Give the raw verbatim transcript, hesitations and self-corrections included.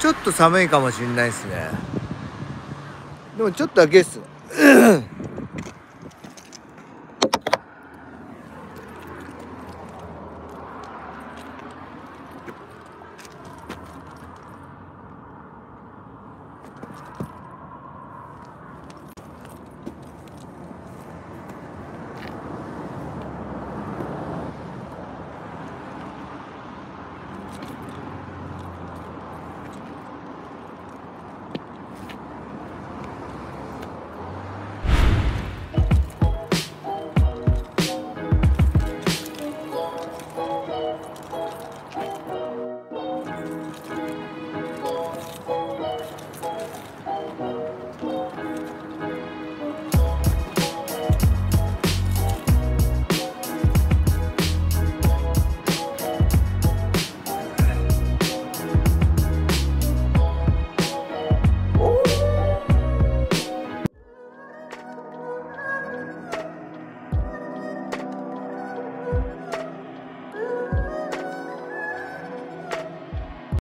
ちょっと寒いかもしれないですね。でもちょっとだけっす。